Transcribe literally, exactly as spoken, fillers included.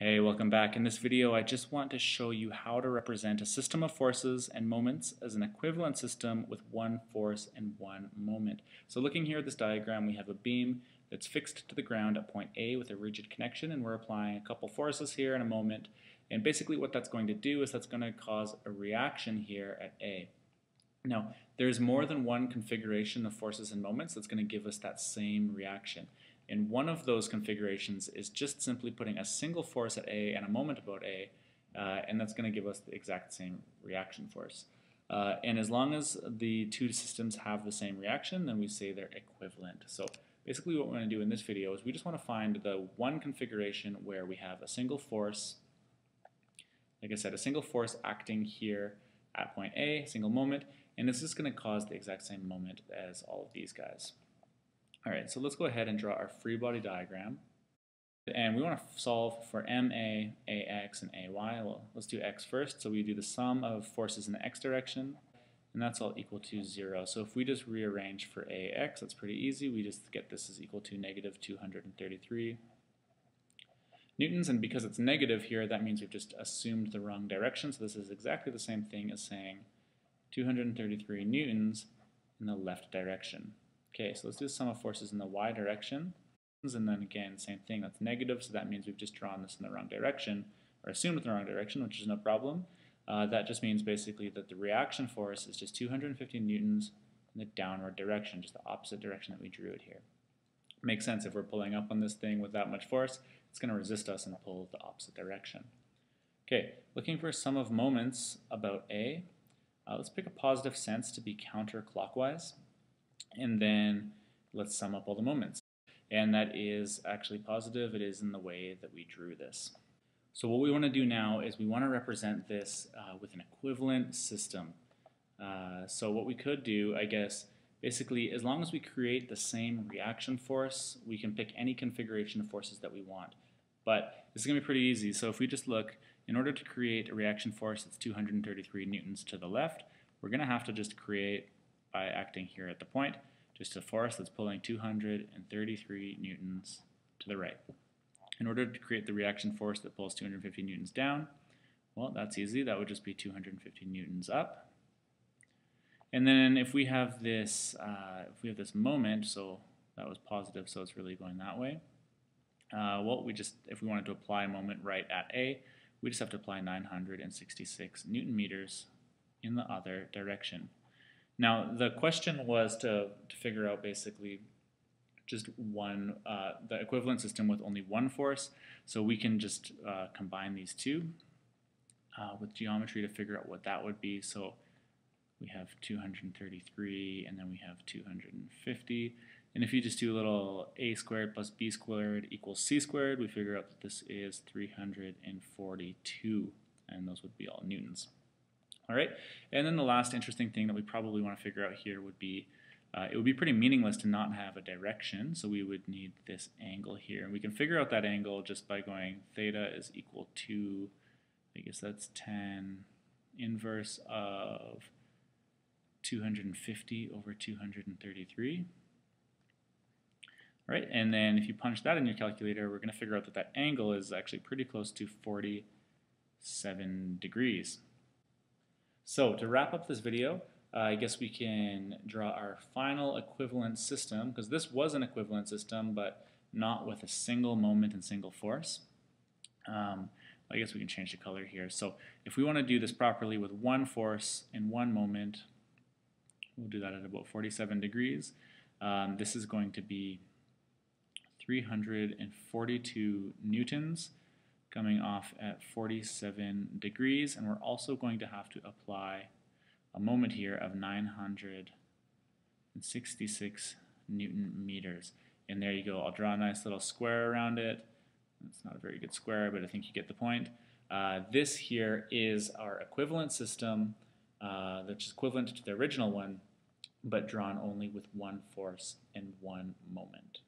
Hey, welcome back. In this video, I just want to show you how to represent a system of forces and moments as an equivalent system with one force and one moment. So looking here at this diagram, we have a beam that's fixed to the ground at point A with a rigid connection, and we're applying a couple forces here and a moment. And basically what that's going to do is that's going to cause a reaction here at A. Now, there's more than one configuration of forces and moments that's going to give us that same reaction. And one of those configurations is just simply putting a single force at A and a moment about A, uh, and that's going to give us the exact same reaction force. Uh, and as long as the two systems have the same reaction, then we say they're equivalent. So basically what we're going to do in this video is we just want to find the one configuration where we have a single force, like I said, a single force acting here at point A, single moment, and it's just going to cause the exact same moment as all of these guys. Alright, so let's go ahead and draw our free body diagram. And we want to solve for ma, ax, and ay. Well, let's do x first. So we do the sum of forces in the x direction, and that's all equal to zero. So if we just rearrange for ax, that's pretty easy. We just get this is equal to negative two hundred thirty-three newtons. And because it's negative here, that means we've just assumed the wrong direction. So this is exactly the same thing as saying two hundred thirty-three newtons in the left direction. Okay, so let's do the sum of forces in the y direction, and then again, same thing, that's negative, so that means we've just drawn this in the wrong direction, or assumed in the wrong direction, which is no problem. Uh, that just means basically that the reaction force is just two hundred fifty newtons in the downward direction, just the opposite direction that we drew it here. Makes sense, if we're pulling up on this thing with that much force, it's going to resist us and pull the opposite direction. Okay, looking for a sum of moments about A, uh, let's pick a positive sense to be counterclockwise. And then let's sum up all the moments. And that is actually positive. It is in the way that we drew this. So what we want to do now is we want to represent this uh, with an equivalent system. Uh, so what we could do, I guess, basically as long as we create the same reaction force, we can pick any configuration of forces that we want. But this is going to be pretty easy. So if we just look, in order to create a reaction force that's two hundred thirty-three newtons to the left, we're going to have to just create by acting here at the point, just a force that's pulling two hundred thirty-three newtons to the right. In order to create the reaction force that pulls two hundred fifty newtons down, well, that's easy. That would just be two hundred fifty newtons up. And then if we have this, uh, if we have this moment, so that was positive, so it's really going that way. Uh, well, we just, if we wanted to apply a moment right at A, we just have to apply nine hundred sixty-six newton meters in the other direction. Now, the question was to, to figure out basically just one, uh, the equivalent system with only one force, so we can just uh, combine these two uh, with geometry to figure out what that would be. So we have two hundred thirty-three, and then we have two hundred fifty, and if you just do a little a squared plus b squared equals c squared, we figure out that this is three hundred forty-two, and those would be all newtons. All right, and then the last interesting thing that we probably want to figure out here would be, uh, it would be pretty meaningless to not have a direction, so we would need this angle here. And we can figure out that angle just by going theta is equal to, I guess that's tan inverse of two hundred fifty over two hundred thirty-three. All right, and then if you punch that in your calculator, we're going to figure out that that angle is actually pretty close to forty-seven degrees. So to wrap up this video, uh, I guess we can draw our final equivalent system, because this was an equivalent system, but not with a single moment and single force. Um, I guess we can change the color here. So if we want to do this properly with one force and one moment, we'll do that at about forty-seven degrees. Um, this is going to be three hundred forty-two newtons, coming off at forty-seven degrees, and we're also going to have to apply a moment here of nine hundred sixty-six newton meters. And there you go. I'll draw a nice little square around it. It's not a very good square, but I think you get the point. Uh, this here is our equivalent system, uh, which is equivalent to the original one, but drawn only with one force and one moment.